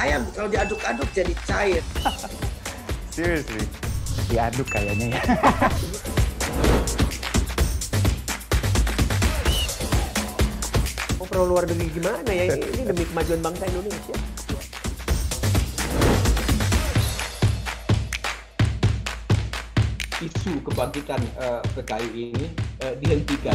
I am aduk-aduk jadi cair. Seriously? Diaduk kayaknya ya. Pro luar negeri gimana ya? Ini demi kemajuan bangsa Indonesia. Isu kebangkitan PKI ini dihentikan.